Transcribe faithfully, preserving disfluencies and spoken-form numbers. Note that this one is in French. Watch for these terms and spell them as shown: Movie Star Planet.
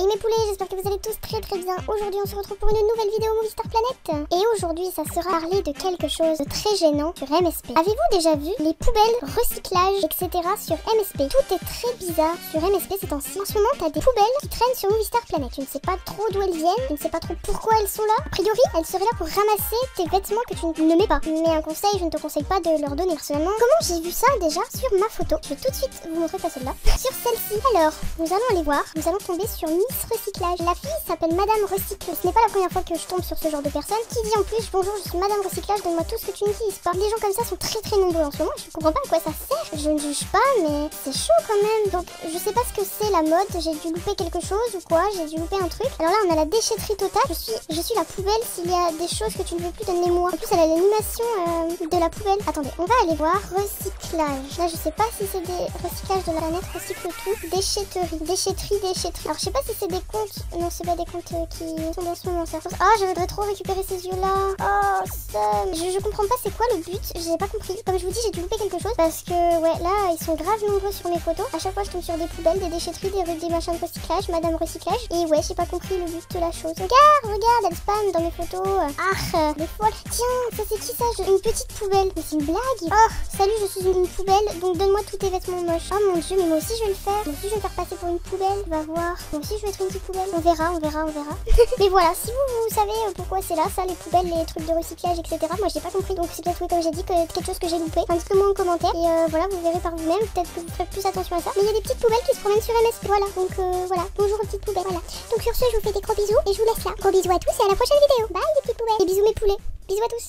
Hey mes poulets, j'espère que vous allez tous très très bien. Aujourd'hui on se retrouve pour une nouvelle vidéo Movie Star Planet. Et aujourd'hui ça sera parler de quelque chose de très gênant sur M S P. Avez-vous déjà vu les poubelles, recyclage, et cetera sur M S P? Tout est très bizarre sur M S P ces temps-ci. En ce moment t'as des poubelles qui traînent sur Movie Star Planet. Je ne sais pas trop d'où elles viennent, je ne sais pas trop pourquoi elles sont là. A priori elles seraient là pour ramasser tes vêtements que tu ne mets pas. Mais un conseil, je ne te conseille pas de leur donner. Personnellement, comment j'ai vu ça déjà sur ma photo? Je vais tout de suite vous montrer pas celle-là. Sur celle-ci. Alors, nous allons aller voir. Nous allons tomber sur Miss Recyclage. La fille s'appelle Madame Recycle. Ce n'est pas la première fois que je tombe sur ce genre de personne qui dit en plus bonjour, je suis Madame Recyclage, donne-moi tout ce que tu n'utilises pas. Les gens comme ça sont très très nombreux en ce moment. Je comprends pas à quoi ça sert. Je ne juge pas, mais c'est chaud quand même. Donc, je sais pas ce que c'est la mode. J'ai dû louper quelque chose ou quoi? J'ai dû louper un truc. Alors là, on a la déchetterie totale. Je suis, je suis la poubelle. S'il y a des choses que tu ne veux plus, donne-les-moi. En plus, elle a l'animation euh, de la poubelle. Attendez, on va aller voir recyclage. Là, je sais pas si c'est des recyclages de la planète, recycle tout. Déchetterie, déchetterie, déchetterie. Alors, je sais pas si c'est des comptes. Non, c'est pas des comptes euh, qui sont dans ce moment, ça. Ah, oh, je voudrais trop récupérer ces yeux-là. Oh, seum. Je, je comprends pas c'est quoi le but. J'ai pas compris. Comme je vous dis, j'ai dû louper quelque chose parce que, ouais, là, ils sont grave nombreux sur mes photos. À chaque fois, je tombe sur des poubelles, des déchetteries, des, des machins de recyclage, Madame Recyclage. Et ouais, j'ai pas compris le but de la chose. Regarde, regarde, elle spam dans mes photos. Ah, des folles. Tiens, ça c'est qui ça? Une petite poubelle. Mais c'est une blague. Oh, salut, je suis une poubelle, donc donne-moi tous tes vêtements moches. Oh mon dieu, mais moi aussi je vais le faire. Moi aussi je vais me faire passer pour une poubelle. On va voir. Moi aussi je vais être une petite poubelle. On verra, on verra, on verra. Mais voilà, si vous, vous savez pourquoi c'est là, ça, les poubelles, les trucs de recyclage, et cetera. Moi j'ai pas compris, donc c'est peut-être, oui, comme j'ai dit, que quelque chose que j'ai loupé. Indiquez-moi en commentaire. Et euh, voilà, vous verrez par vous-même. Peut-être que vous ferez plus attention à ça. Mais il y a des petites poubelles qui se promènent sur M S P. Voilà, donc euh, voilà. Bonjour aux petites poubelles. Voilà. Donc sur ce, je vous fais des gros bisous et je vous laisse là. Gros bisous à tous et à la prochaine vidéo. Bye les petites poubelles. Et bisous mes poulets. Bisous à tous.